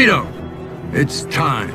Freedom! It's time.